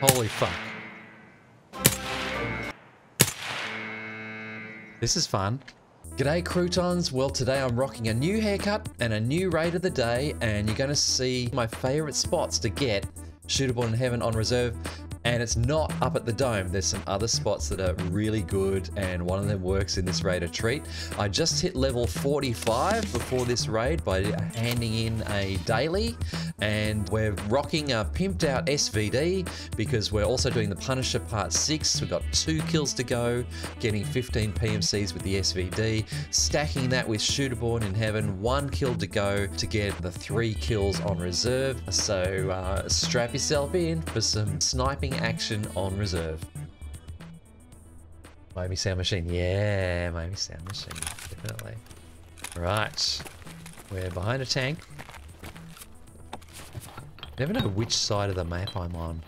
Holy fuck. This is fun. G'day croutons, well today I'm rocking a new haircut and a new raid of the day, and you're gonna see my favorite spots to get Shooter Born in Heaven on Reserve. And it's not up at the dome. There's some other spots that are really good, and one of them works in this raid a treat. I just hit level 45 before this raid by handing in a daily, and we're rocking a pimped out SVD because we're also doing the Punisher Part 6. We've got 2 kills to go, getting 15 PMCs with the SVD, stacking that with Shooter Born in Heaven, 1 kill to go to get the 3 kills on Reserve. So strap yourself in for some sniping action on Reserve. Moby Sound Machine, yeah, Moby Sound Machine, definitely. Right, we're behind a tank. Never know which side of the map I'm on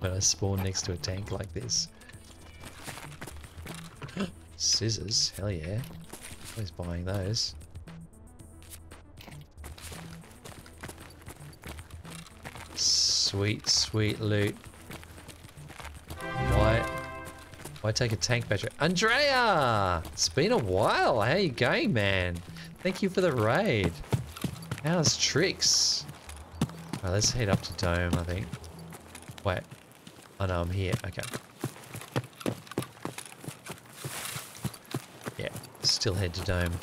when I spawn next to a tank like this. Scissors, hell yeah. Always buying those. Sweet, sweet loot. Why take a tank battery? Andrea! It's been a while. How you going, man? Thank you for the raid. How's tricks? Alright, let's head up to dome, I think. Wait. Oh no, I'm here. Okay. Yeah, still head to dome.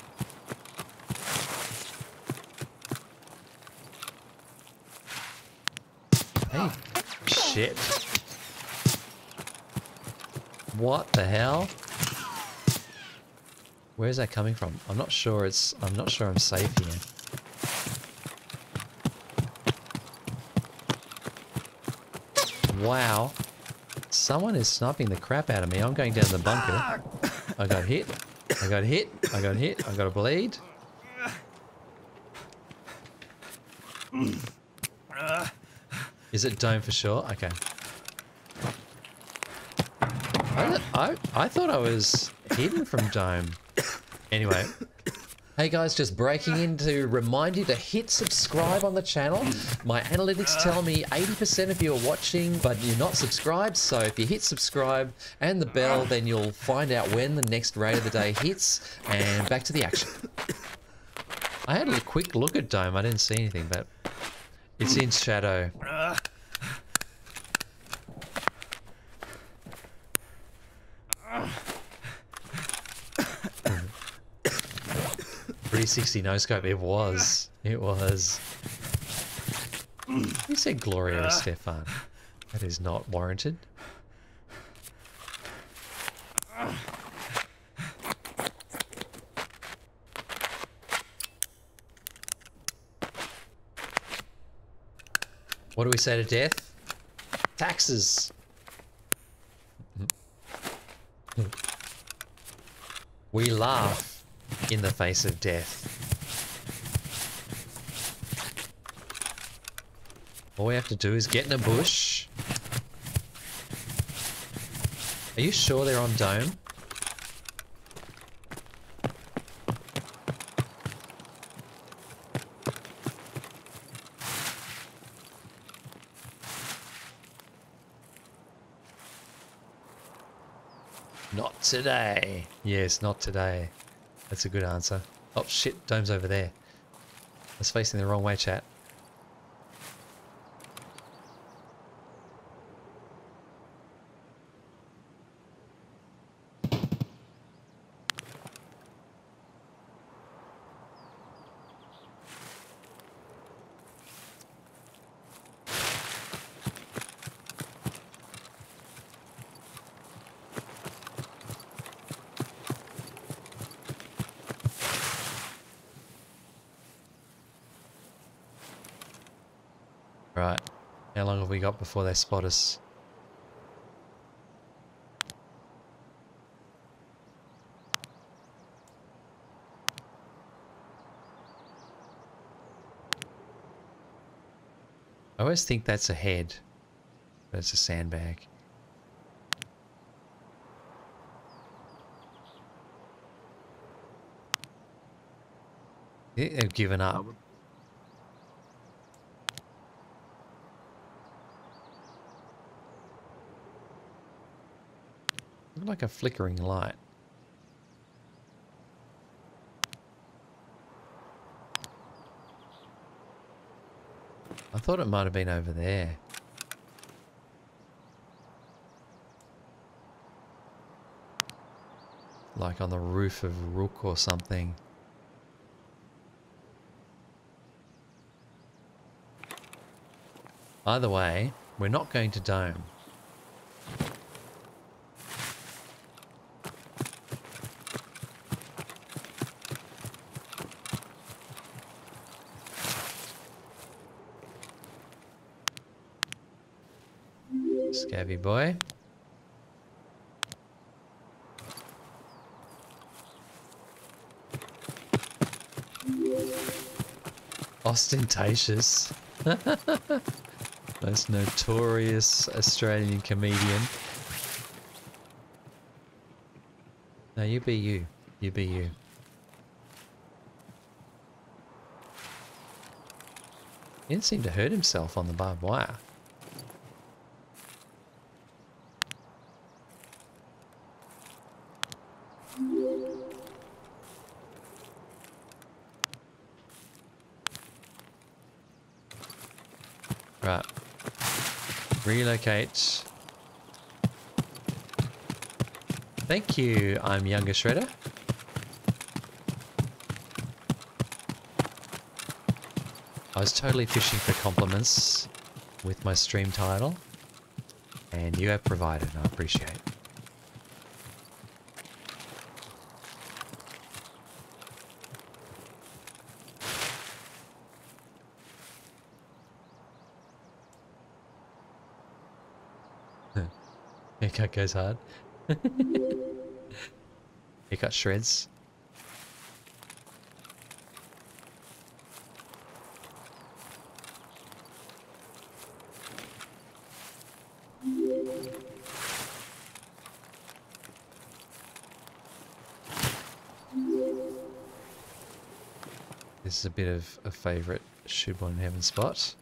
Hey, shit. What the hell? Where's that coming from? I'm not sure it's... I'm not sure I'm safe here. Wow. Someone is sniping the crap out of me. I'm going down the bunker. I got hit. I got hit. I got hit. I got a bleed. Is it dome for sure? Okay. I thought I was hidden from dome. Anyway. Hey guys, just breaking in to remind you to hit subscribe on the channel. My analytics tell me 80% of you are watching, but you're not subscribed. So if you hit subscribe and the bell, then you'll find out when the next raid of the day hits. And back to the action. I had a quick look at dome. I didn't see anything, but it's in shadow. Sixty no scope. It was. It was. You said Gloria or Stefan. That is not warranted. What do we say to death? Taxes. We laugh in the face of death. All we have to do is get in a bush. Are you sure they're on dome? Not today. Yes, not today. That's a good answer. Oh shit, dome's over there. I was facing the wrong way, chat. Right, how long have we got before they spot us? I always think that's a head, but it's a sandbag. Yeah, they've given up. Looked like a flickering light. I thought it might have been over there. Like on the roof of Rook or something. Either way, we're not going to dome. Scabby boy. Ostentatious. Most notorious Australian comedian. No, you be you. You be you. He didn't seem to hurt himself on the barbed wire. Right. Relocate. Thank you, I'm Younger Shredder. I was totally fishing for compliments with my stream title, and you have provided, and I appreciate it. Haircut goes hard. Haircut shreds. This is a bit of a favourite Shooter Born in Heaven spot.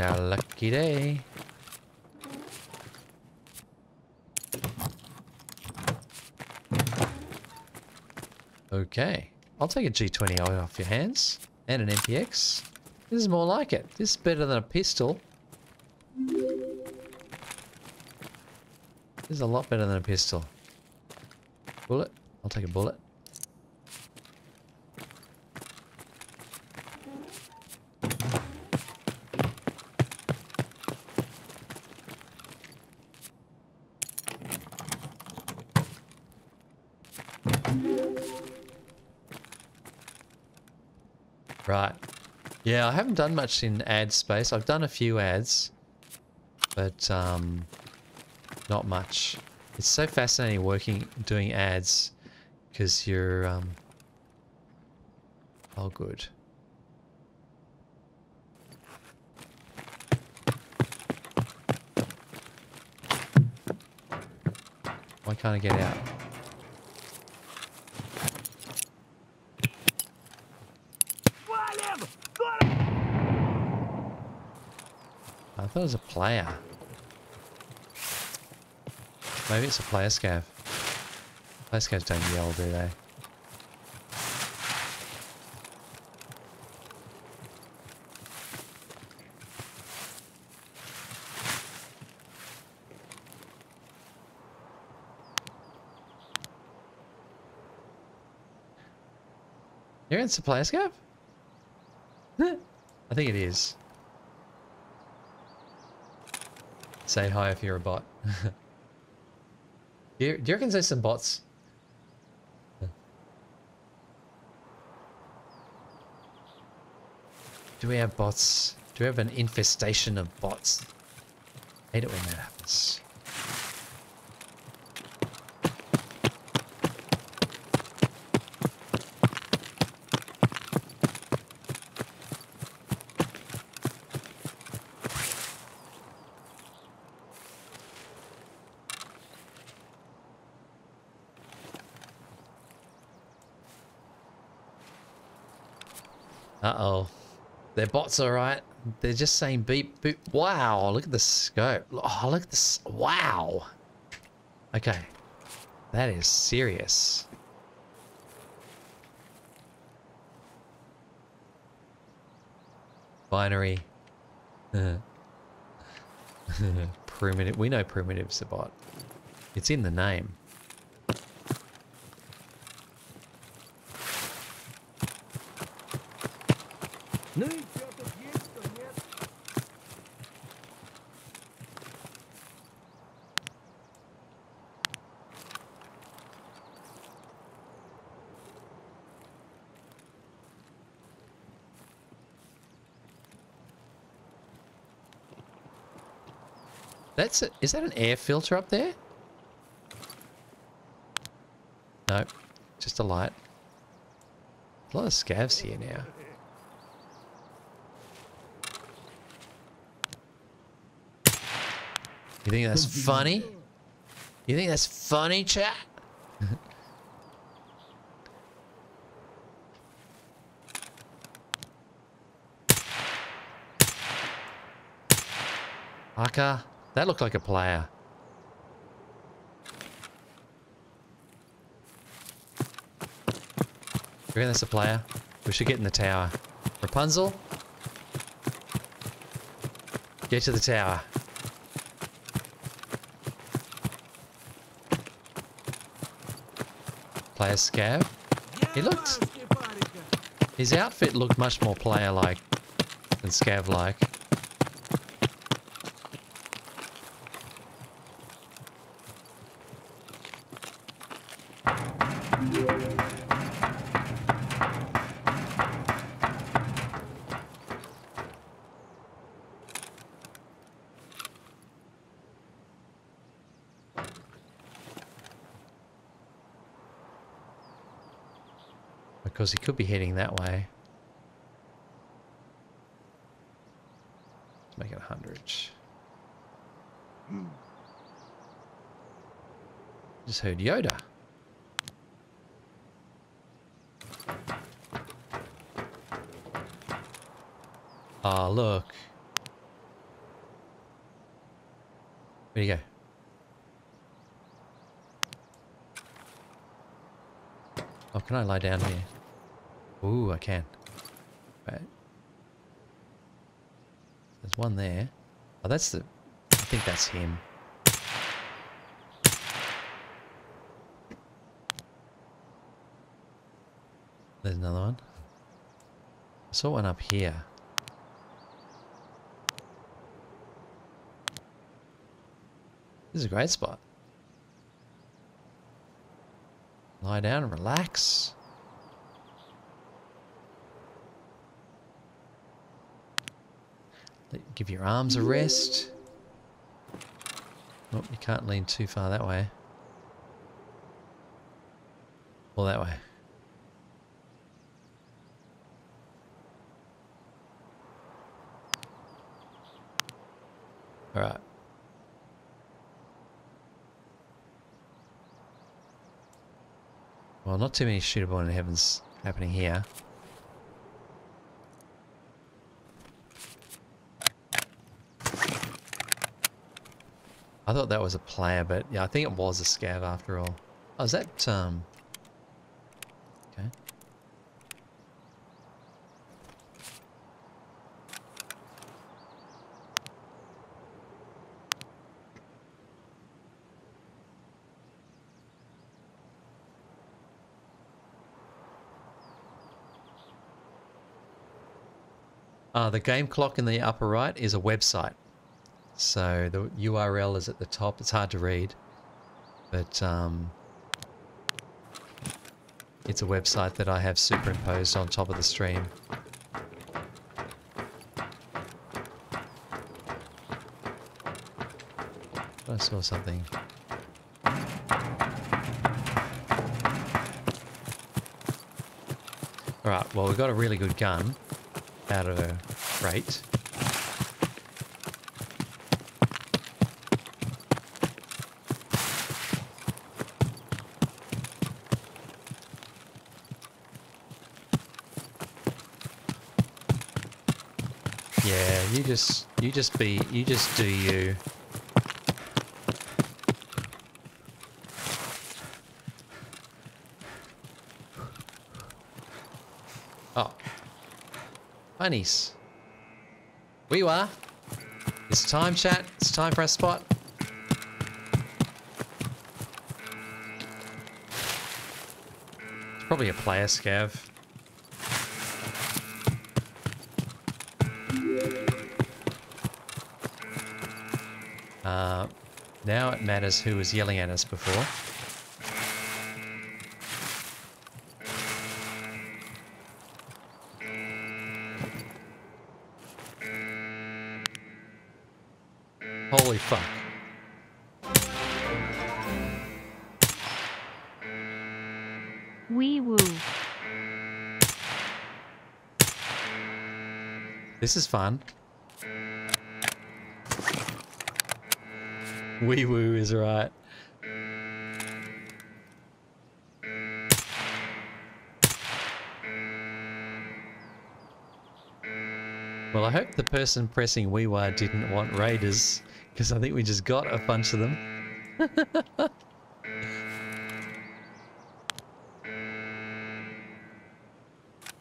Our lucky day. Okay, I'll take a G20 off your hands and an MPX. This is more like it. This is better than a pistol. This is a lot better than a pistol. Bullet. I'll take a bullet. Right. Yeah, I haven't done much in ad space. I've done a few ads, but not much. It's so fascinating doing ads because you're oh good. Why can't I get out? I thought it was a player. Maybe it's a player scav. Player scavs don't yell, do they? You reckon it's a player scav? I think it is. Say hi if you're a bot. do you reckon there's some bots? Do we have bots? Do we have an infestation of bots? I hate it when that happens. Uh-oh. Their bots are right. They're just saying beep, boop. Wow, look at the scope. Oh, look at this. Wow. Okay. That is serious. Binary. Primitive. We know primitive's a bot. It's in the name. No. That's a, is that an air filter up there? No, just a light. A lot of scavs here now. You think that's funny? You think that's funny, chat? Aka, that looked like a player. You reckon that's a player? We should get in the tower. Rapunzel? Get to the tower. Player scab. He looked. His outfit looked much more player-like than scav-like. Because he could be heading that way. Let's make it 100. Just heard Yoda. Ah, oh, look. Where'd he go? Oh, can I lie down here? Ooh, I can. Right. There's one there. Oh, that's the... I think that's him. There's another one. I saw one up here. This is a great spot. Lie down and relax. Give your arms a rest. Oh, you can't lean too far that way. Or that way. Alright. Well, not too many Shooter Born in Heavens happening here. I thought that was a player, but yeah, I think it was a scav after all. Oh, is that, okay. The game clock in the upper right is a website. So the URL is at the top. It's hard to read, but it's a website that I have superimposed on top of the stream. I saw something. All right, well, we got a really good gun out of a crate. You just do you. Oh, bunnies. We are. It's time, chat. It's time for our spot. It's probably a player scav. Now it matters who was yelling at us before. Holy fuck. Wee woo. This is fun. Wee woo is right. Well, I hope the person pressing wee wah didn't want raiders, because I think we just got a bunch of them.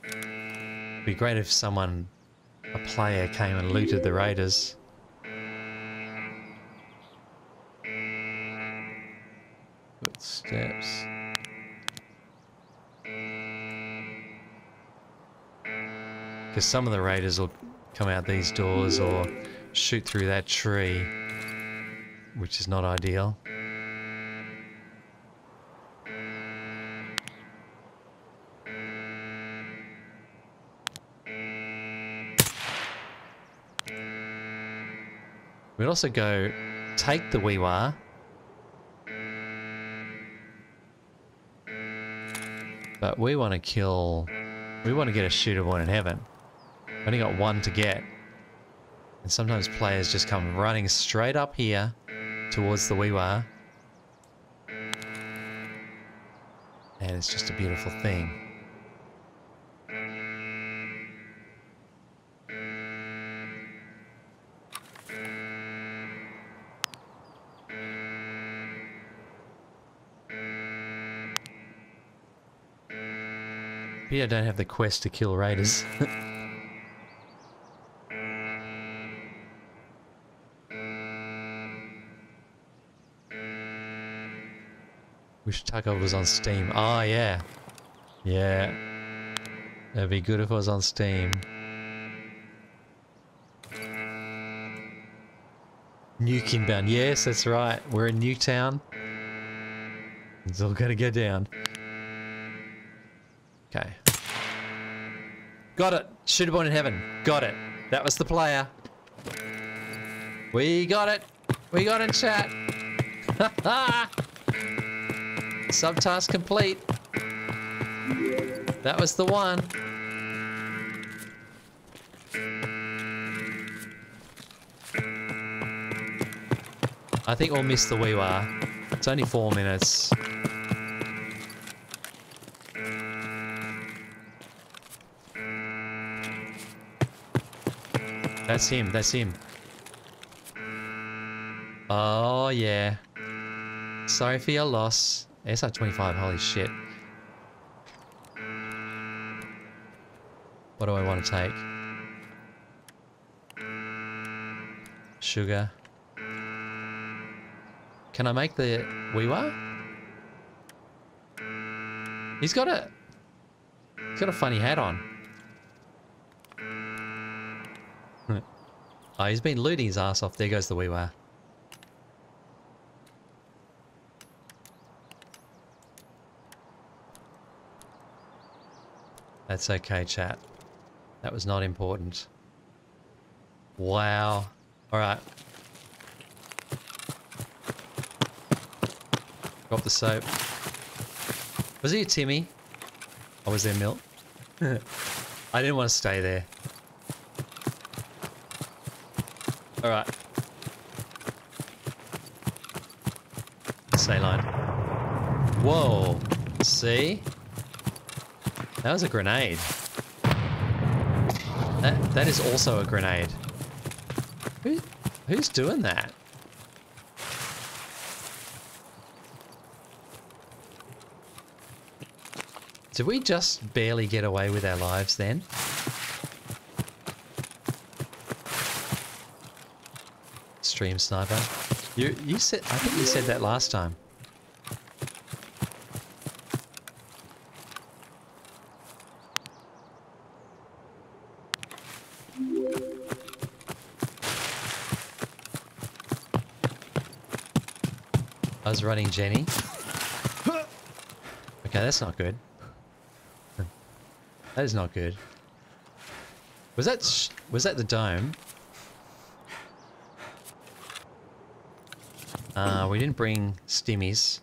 It'd be great if someone, a player, came and looted the raiders. Steps. Because some of the raiders will come out these doors or shoot through that tree, which is not ideal. We'd also go take the wee wah. But we want to kill... We want to get a Shooter Born in Heaven. We've only got one to get. And sometimes players just come running straight up here towards the wee wah. And it's just a beautiful thing. I don't have the quest to kill raiders. Wish Taco was on Steam. Oh yeah. Yeah. That'd be good if it was on Steam. Nuke inbound. Yes, that's right. We're in Newtown. It's all gonna go down. Okay. Got it. Shooter Born in Heaven. Got it. That was the player. We got it. We got it, chat. Subtask complete. That was the one. I think we'll miss the wee wah. It's only 4 minutes. That's him, that's him. Oh yeah. Sorry for your loss. SR25, holy shit. What do I want to take? Sugar. Can I make the wee wah? He's got a funny hat on. Oh, he's been looting his ass off. There goes the wee wah. That's okay, chat. That was not important. Wow. Alright. Drop the soap. Was it you, Timmy? Or was there milk? I didn't want to stay there. All right. Saline. Whoa. See? That was a grenade. That is also a grenade. Who's doing that? Did we just barely get away with our lives then? Stream sniper. You said, I think you said that last time. I was running Jenny. Okay, that's not good. That is not good. Was that the dome? We didn't bring stimmies.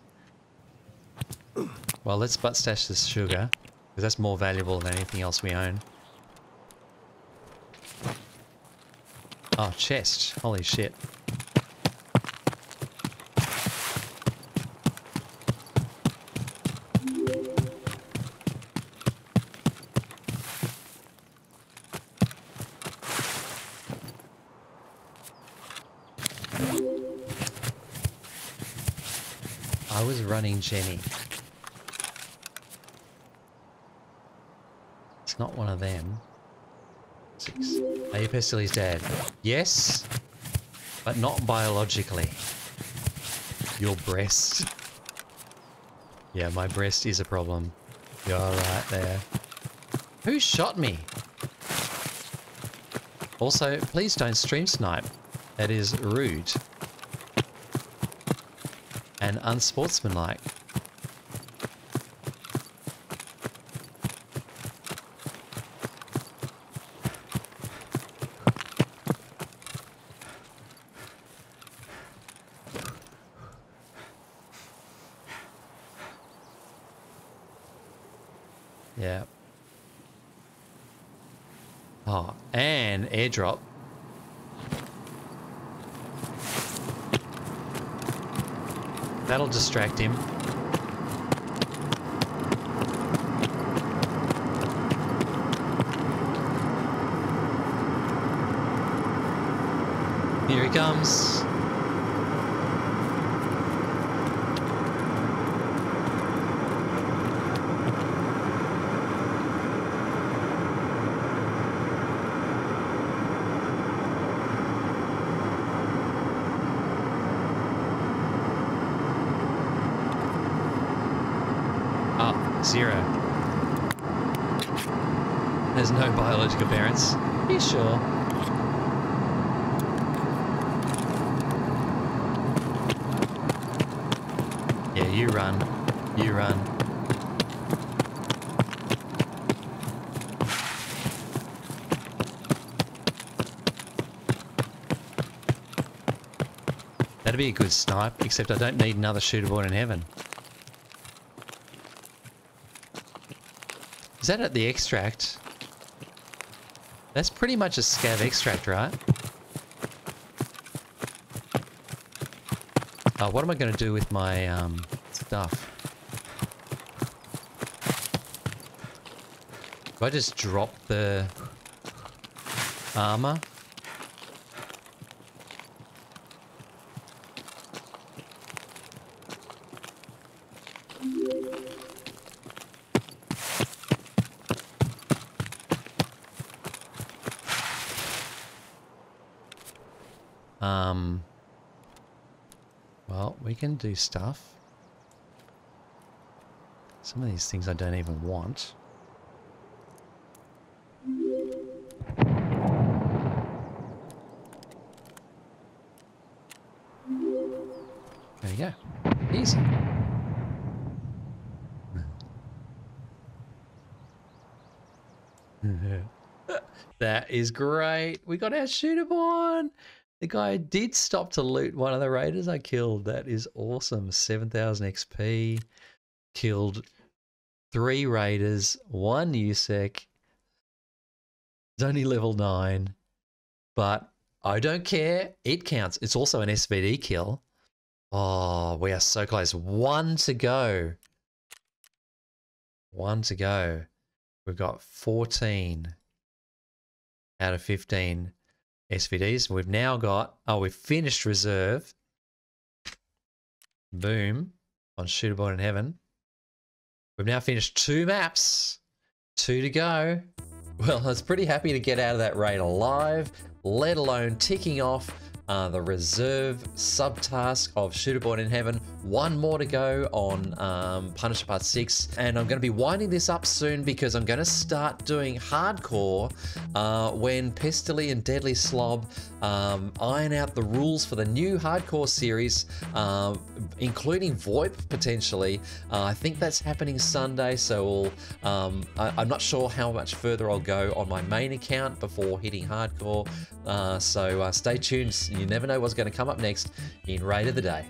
Well, let's butt stash this sugar, because that's more valuable than anything else we own. Oh, chest. Holy shit. Running Jenny. It's not one of them. 6. Are you Pestily's dad? Yes, but not biologically. Your breast. Yeah, my breast is a problem. You're right there. Who shot me? Also, please don't stream snipe. That is rude. And unsportsmanlike. Yeah. Oh, and airdrop. That'll distract him. Here he comes. Parents, be sure. Yeah, you run. You run. That'd be a good snipe, except I don't need another Shooter Born in Heaven. Is that at the extract? That's pretty much a scav extract, right? Oh, what am I going to do with my stuff? Do I just drop the armor? Can do stuff. Some of these things I don't even want. There you go. Easy. That is great. We got our Shooter Born. The guy did stop to loot one of the raiders I killed. That is awesome. 7,000 XP. Killed 3 raiders, 1 USEC. It's only level 9. But I don't care. It counts. It's also an SVD kill. Oh, we are so close. 1 to go. 1 to go. We've got 14 out of 15. SVDs. We've now got, oh, we've finished Reserve. Boom. On Shooter Born in Heaven. We've now finished 2 maps. 2 to go. Well, I was pretty happy to get out of that raid alive, let alone ticking off the Reserve subtask of Shooter Born in Heaven. 1 more to go on Punisher Part 6. And I'm going to be winding this up soon because I'm going to start doing hardcore when Pestily and Deadly Slob iron out the rules for the new hardcore series, including VoIP potentially. I think that's happening Sunday, so we'll, I'm not sure how much further I'll go on my main account before hitting hardcore. So stay tuned. You never know what's going to come up next in Raid of the Day.